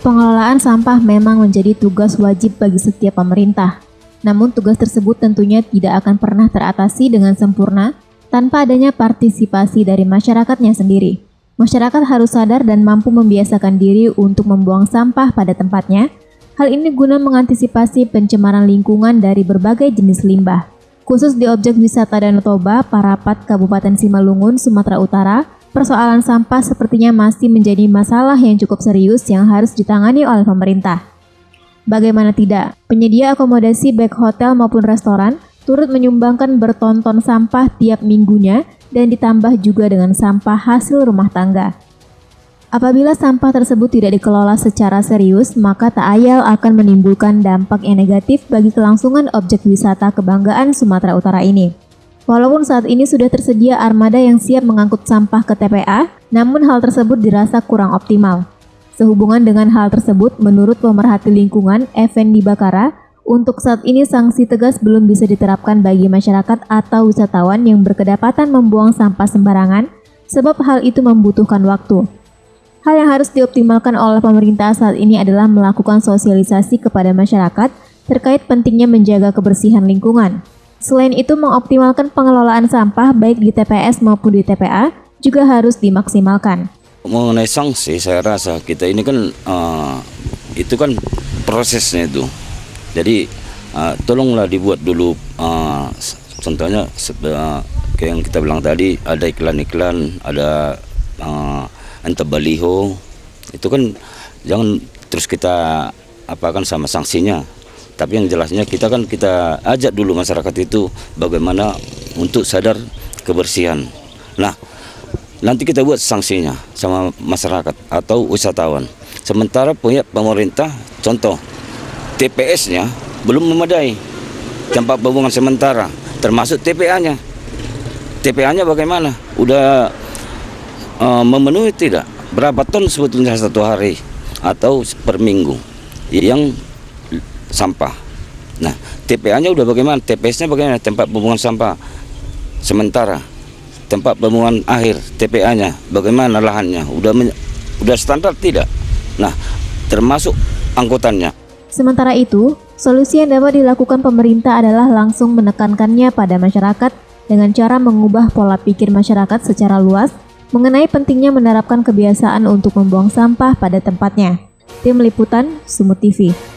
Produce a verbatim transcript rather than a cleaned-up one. Pengelolaan sampah memang menjadi tugas wajib bagi setiap pemerintah. Namun tugas tersebut tentunya tidak akan pernah teratasi dengan sempurna tanpa adanya partisipasi dari masyarakatnya sendiri. Masyarakat harus sadar dan mampu membiasakan diri untuk membuang sampah pada tempatnya. Hal ini guna mengantisipasi pencemaran lingkungan dari berbagai jenis limbah. Khusus di objek wisata Danau Toba, Parapat, Kabupaten Simalungun, Sumatera Utara, persoalan sampah sepertinya masih menjadi masalah yang cukup serius yang harus ditangani oleh pemerintah. Bagaimana tidak, penyedia akomodasi baik hotel maupun restoran turut menyumbangkan bertonton sampah tiap minggunya dan ditambah juga dengan sampah hasil rumah tangga. Apabila sampah tersebut tidak dikelola secara serius, maka tak ayal akan menimbulkan dampak yang negatif bagi kelangsungan objek wisata kebanggaan Sumatera Utara ini. Walaupun saat ini sudah tersedia armada yang siap mengangkut sampah ke T P A, namun hal tersebut dirasa kurang optimal. Sehubungan dengan hal tersebut, menurut pemerhati lingkungan Effendi Bakara, untuk saat ini sanksi tegas belum bisa diterapkan bagi masyarakat atau wisatawan yang berkedapatan membuang sampah sembarangan, sebab hal itu membutuhkan waktu. Hal yang harus dioptimalkan oleh pemerintah saat ini adalah melakukan sosialisasi kepada masyarakat terkait pentingnya menjaga kebersihan lingkungan. Selain itu, mengoptimalkan pengelolaan sampah baik di T P S maupun di T P A juga harus dimaksimalkan. Mengenai sanksi, saya rasa kita ini kan uh, itu kan prosesnya itu. Jadi uh, tolonglah dibuat dulu, uh, contohnya uh, kayak yang kita bilang tadi, ada iklan-iklan, ada uh, ente baliho, itu kan jangan terus kita apakan sama sanksinya. Tapi yang jelasnya kita kan kita ajak dulu masyarakat itu bagaimana untuk sadar kebersihan. Nah, nanti kita buat sanksinya sama masyarakat atau wisatawan. Sementara punya pemerintah, contoh T P S-nya belum memadai, tempat pembuangan sementara, termasuk T P A-nya. T P A-nya bagaimana? Udah uh, memenuhi tidak? Berapa ton sebetulnya satu hari atau per minggu yang sampah. Nah, T P A-nya udah bagaimana? T P S-nya bagaimana? Tempat pembuangan sampah sementara, tempat pembuangan akhir, T P A-nya bagaimana lahannya? Udah udah standar tidak? Nah, termasuk angkutannya. Sementara itu, solusi yang dapat dilakukan pemerintah adalah langsung menekankannya pada masyarakat dengan cara mengubah pola pikir masyarakat secara luas mengenai pentingnya menerapkan kebiasaan untuk membuang sampah pada tempatnya. Tim Liputan, Sumut T V.